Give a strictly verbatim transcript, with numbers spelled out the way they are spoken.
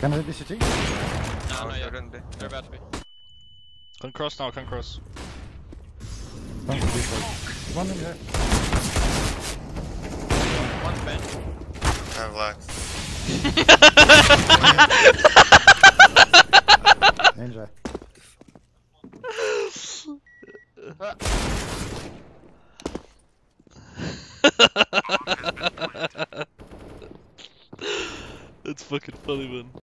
Can I be C T? Nah, no, yeah. They're about to be. Can cross now, can cross. One in there. One bench. I have lags. Ninja. It's fucking funny, man.